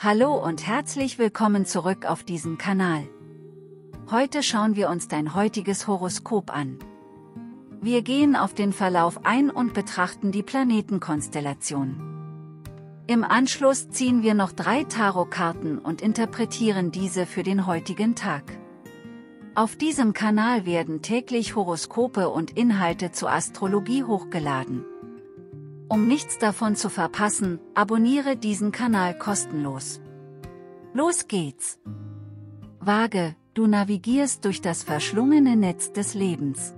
Hallo und herzlich willkommen zurück auf diesem Kanal. Heute schauen wir uns dein heutiges Horoskop an. Wir gehen auf den Verlauf ein und betrachten die Planetenkonstellation. Im Anschluss ziehen wir noch 3 Tarotkarten und interpretieren diese für den heutigen Tag. Auf diesem Kanal werden täglich Horoskope und Inhalte zur Astrologie hochgeladen. Um nichts davon zu verpassen, abonniere diesen Kanal kostenlos. Los geht's! Waage, du navigierst durch das verschlungene Netz des Lebens.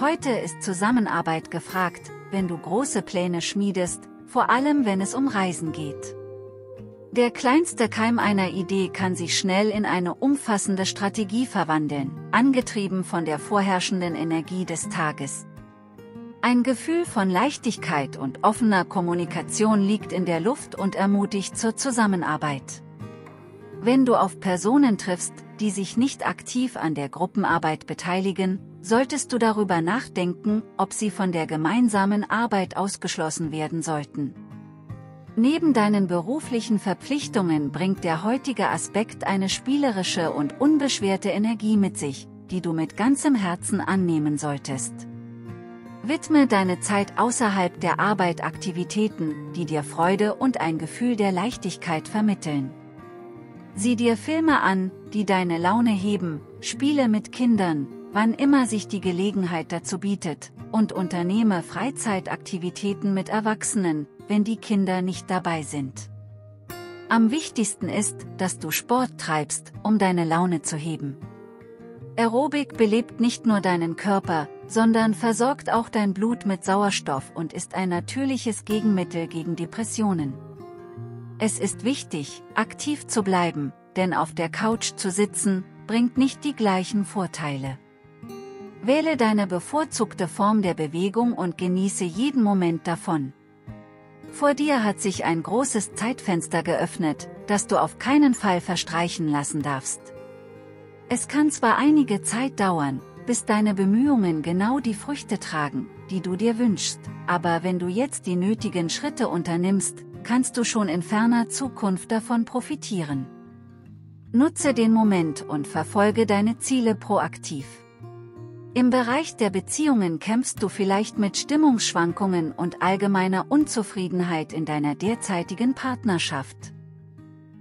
Heute ist Zusammenarbeit gefragt, wenn du große Pläne schmiedest, vor allem wenn es um Reisen geht. Der kleinste Keim einer Idee kann sich schnell in eine umfassende Strategie verwandeln, angetrieben von der vorherrschenden Energie des Tages. Ein Gefühl von Leichtigkeit und offener Kommunikation liegt in der Luft und ermutigt zur Zusammenarbeit. Wenn du auf Personen triffst, die sich nicht aktiv an der Gruppenarbeit beteiligen, solltest du darüber nachdenken, ob sie von der gemeinsamen Arbeit ausgeschlossen werden sollten. Neben deinen beruflichen Verpflichtungen bringt der heutige Aspekt eine spielerische und unbeschwerte Energie mit sich, die du mit ganzem Herzen annehmen solltest. Widme deine Zeit außerhalb der Arbeit Aktivitäten, die dir Freude und ein Gefühl der Leichtigkeit vermitteln. Sieh dir Filme an, die deine Laune heben, spiele mit Kindern, wann immer sich die Gelegenheit dazu bietet, und unternehme Freizeitaktivitäten mit Erwachsenen, wenn die Kinder nicht dabei sind. Am wichtigsten ist, dass du Sport treibst, um deine Laune zu heben. Aerobik belebt nicht nur deinen Körper, sondern versorgt auch dein Blut mit Sauerstoff und ist ein natürliches Gegenmittel gegen Depressionen. Es ist wichtig, aktiv zu bleiben, denn auf der Couch zu sitzen, bringt nicht die gleichen Vorteile. Wähle deine bevorzugte Form der Bewegung und genieße jeden Moment davon. Vor dir hat sich ein großes Zeitfenster geöffnet, das du auf keinen Fall verstreichen lassen darfst. Es kann zwar einige Zeit dauern, bis deine Bemühungen genau die Früchte tragen, die du dir wünschst, aber wenn du jetzt die nötigen Schritte unternimmst, kannst du schon in ferner Zukunft davon profitieren. Nutze den Moment und verfolge deine Ziele proaktiv. Im Bereich der Beziehungen kämpfst du vielleicht mit Stimmungsschwankungen und allgemeiner Unzufriedenheit in deiner derzeitigen Partnerschaft.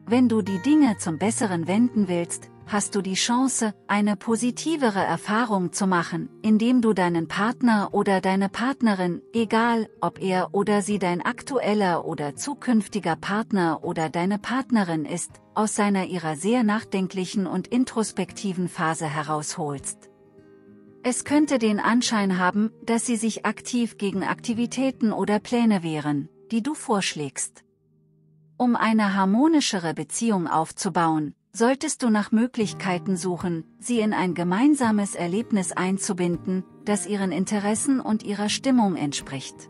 Wenn du die Dinge zum Besseren wenden willst, hast du die Chance, eine positivere Erfahrung zu machen, indem du deinen Partner oder deine Partnerin, egal ob er oder sie dein aktueller oder zukünftiger Partner oder deine Partnerin ist, aus ihrer sehr nachdenklichen und introspektiven Phase herausholst. Es könnte den Anschein haben, dass sie sich aktiv gegen Aktivitäten oder Pläne wehren, die du vorschlägst. Um eine harmonischere Beziehung aufzubauen, solltest du nach Möglichkeiten suchen, sie in ein gemeinsames Erlebnis einzubinden, das ihren Interessen und ihrer Stimmung entspricht.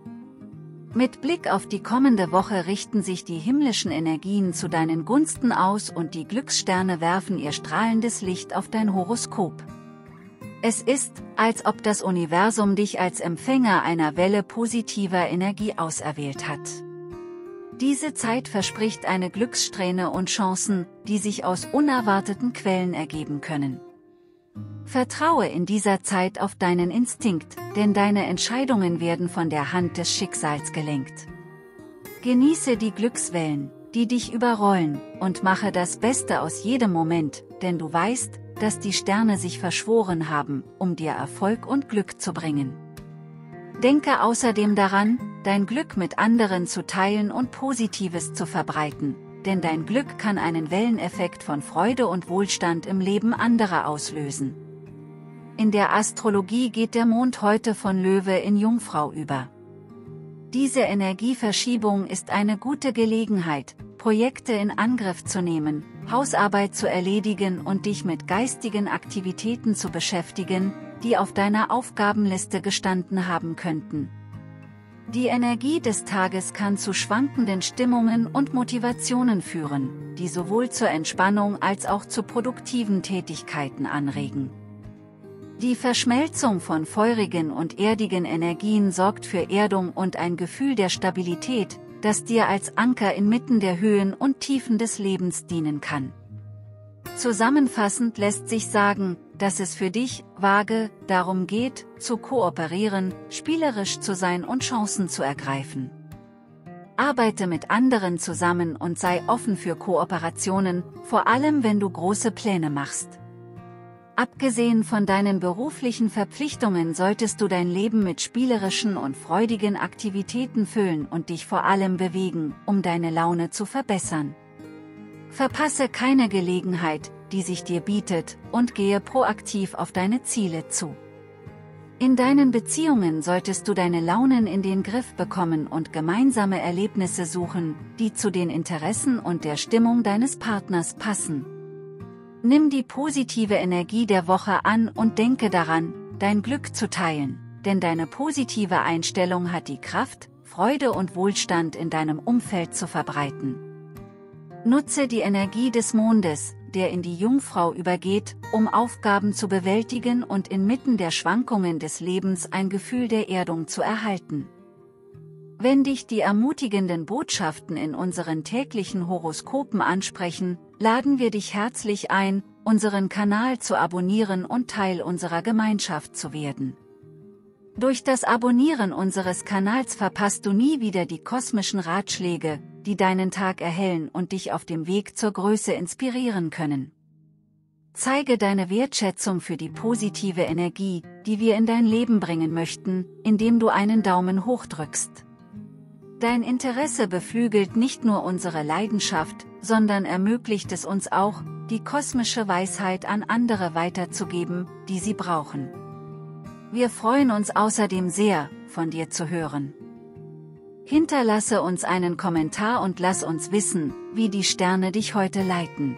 Mit Blick auf die kommende Woche richten sich die himmlischen Energien zu deinen Gunsten aus und die Glückssterne werfen ihr strahlendes Licht auf dein Horoskop. Es ist, als ob das Universum dich als Empfänger einer Welle positiver Energie auserwählt hat. Diese Zeit verspricht eine Glückssträhne und Chancen, die sich aus unerwarteten Quellen ergeben können. Vertraue in dieser Zeit auf deinen Instinkt, denn deine Entscheidungen werden von der Hand des Schicksals gelenkt. Genieße die Glückswellen, die dich überrollen, und mache das Beste aus jedem Moment, denn du weißt, dass die Sterne sich verschworen haben, um dir Erfolg und Glück zu bringen. Denke außerdem daran, dein Glück mit anderen zu teilen und Positives zu verbreiten, denn dein Glück kann einen Welleneffekt von Freude und Wohlstand im Leben anderer auslösen. In der Astrologie geht der Mond heute von Löwe in Jungfrau über. Diese Energieverschiebung ist eine gute Gelegenheit, Projekte in Angriff zu nehmen, Hausarbeit zu erledigen und dich mit geistigen Aktivitäten zu beschäftigen, die auf deiner Aufgabenliste gestanden haben könnten. Die Energie des Tages kann zu schwankenden Stimmungen und Motivationen führen, die sowohl zur Entspannung als auch zu produktiven Tätigkeiten anregen. Die Verschmelzung von feurigen und erdigen Energien sorgt für Erdung und ein Gefühl der Stabilität, das dir als Anker inmitten der Höhen und Tiefen des Lebens dienen kann. Zusammenfassend lässt sich sagen, dass es für dich, Waage, darum geht, zu kooperieren, spielerisch zu sein und Chancen zu ergreifen. Arbeite mit anderen zusammen und sei offen für Kooperationen, vor allem wenn du große Pläne machst. Abgesehen von deinen beruflichen Verpflichtungen solltest du dein Leben mit spielerischen und freudigen Aktivitäten füllen und dich vor allem bewegen, um deine Laune zu verbessern. Verpasse keine Gelegenheit, die sich dir bietet, und gehe proaktiv auf deine Ziele zu. In deinen Beziehungen solltest du deine Launen in den Griff bekommen und gemeinsame Erlebnisse suchen, die zu den Interessen und der Stimmung deines Partners passen. Nimm die positive Energie der Woche an und denke daran, dein Glück zu teilen, denn deine positive Einstellung hat die Kraft, Freude und Wohlstand in deinem Umfeld zu verbreiten. Nutze die Energie des Mondes, der in die Jungfrau übergeht, um Aufgaben zu bewältigen und inmitten der Schwankungen des Lebens ein Gefühl der Erdung zu erhalten. Wenn dich die ermutigenden Botschaften in unseren täglichen Horoskopen ansprechen, laden wir dich herzlich ein, unseren Kanal zu abonnieren und Teil unserer Gemeinschaft zu werden. Durch das Abonnieren unseres Kanals verpasst du nie wieder die kosmischen Ratschläge, die deinen Tag erhellen und dich auf dem Weg zur Größe inspirieren können. Zeige deine Wertschätzung für die positive Energie, die wir in dein Leben bringen möchten, indem du einen Daumen hoch drückst. Dein Interesse beflügelt nicht nur unsere Leidenschaft, sondern ermöglicht es uns auch, die kosmische Weisheit an andere weiterzugeben, die sie brauchen. Wir freuen uns außerdem sehr, von dir zu hören. Hinterlasse uns einen Kommentar und lass uns wissen, wie die Sterne dich heute leiten.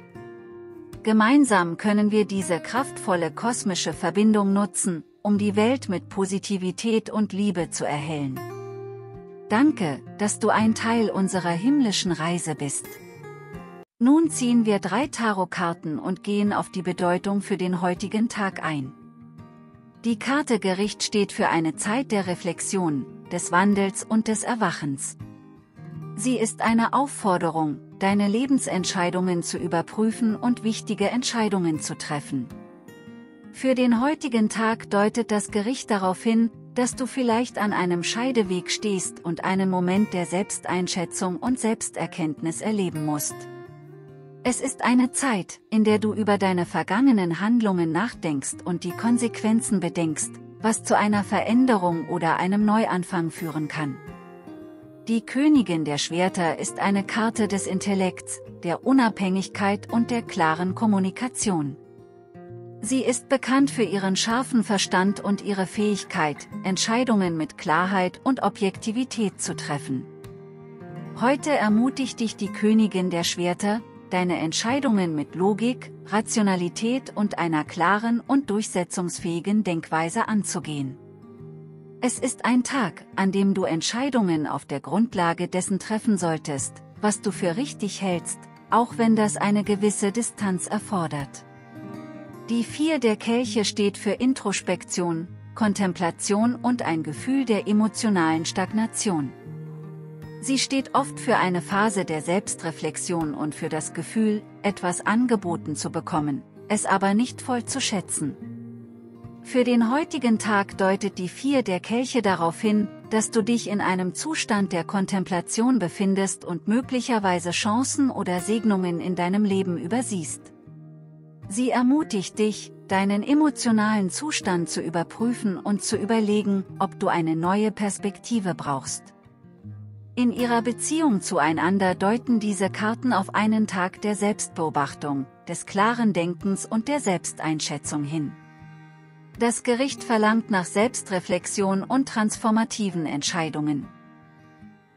Gemeinsam können wir diese kraftvolle kosmische Verbindung nutzen, um die Welt mit Positivität und Liebe zu erhellen. Danke, dass du ein Teil unserer himmlischen Reise bist. Nun ziehen wir 3 Tarotkarten und gehen auf die Bedeutung für den heutigen Tag ein. Die Karte Gericht steht für eine Zeit der Reflexion, des Wandels und des Erwachens. Sie ist eine Aufforderung, deine Lebensentscheidungen zu überprüfen und wichtige Entscheidungen zu treffen. Für den heutigen Tag deutet das Gericht darauf hin, dass du vielleicht an einem Scheideweg stehst und einen Moment der Selbsteinschätzung und Selbsterkenntnis erleben musst. Es ist eine Zeit, in der du über deine vergangenen Handlungen nachdenkst und die Konsequenzen bedenkst, was zu einer Veränderung oder einem Neuanfang führen kann. Die Königin der Schwerter ist eine Karte des Intellekts, der Unabhängigkeit und der klaren Kommunikation. Sie ist bekannt für ihren scharfen Verstand und ihre Fähigkeit, Entscheidungen mit Klarheit und Objektivität zu treffen. Heute ermutigt dich die Königin der Schwerter, deine Entscheidungen mit Logik, Rationalität und einer klaren und durchsetzungsfähigen Denkweise anzugehen. Es ist ein Tag, an dem du Entscheidungen auf der Grundlage dessen treffen solltest, was du für richtig hältst, auch wenn das eine gewisse Distanz erfordert. Die 4 der Kelche steht für Introspektion, Kontemplation und ein Gefühl der emotionalen Stagnation. Sie steht oft für eine Phase der Selbstreflexion und für das Gefühl, etwas angeboten zu bekommen, es aber nicht voll zu schätzen. Für den heutigen Tag deutet die 4 der Kelche darauf hin, dass du dich in einem Zustand der Kontemplation befindest und möglicherweise Chancen oder Segnungen in deinem Leben übersiehst. Sie ermutigt dich, deinen emotionalen Zustand zu überprüfen und zu überlegen, ob du eine neue Perspektive brauchst. In ihrer Beziehung zueinander deuten diese Karten auf einen Tag der Selbstbeobachtung, des klaren Denkens und der Selbsteinschätzung hin. Das Gericht verlangt nach Selbstreflexion und transformativen Entscheidungen.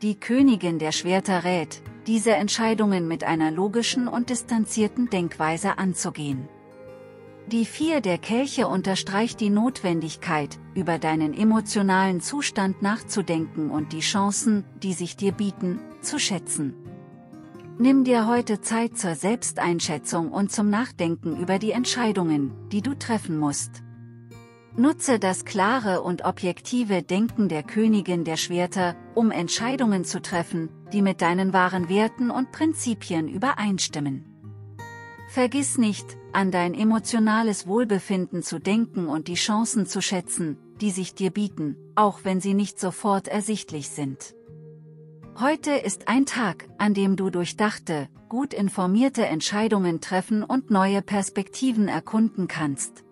Die Königin der Schwerter rät, diese Entscheidungen mit einer logischen und distanzierten Denkweise anzugehen. Die 4 der Kelche unterstreicht die Notwendigkeit, über deinen emotionalen Zustand nachzudenken und die Chancen, die sich dir bieten, zu schätzen. Nimm dir heute Zeit zur Selbsteinschätzung und zum Nachdenken über die Entscheidungen, die du treffen musst. Nutze das klare und objektive Denken der Königin der Schwerter, um Entscheidungen zu treffen, die mit deinen wahren Werten und Prinzipien übereinstimmen. Vergiss nicht, an dein emotionales Wohlbefinden zu denken und die Chancen zu schätzen, die sich dir bieten, auch wenn sie nicht sofort ersichtlich sind. Heute ist ein Tag, an dem du durchdachte, gut informierte Entscheidungen treffen und neue Perspektiven erkunden kannst.